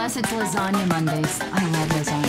Unless it's lasagna Mondays. I love lasagna.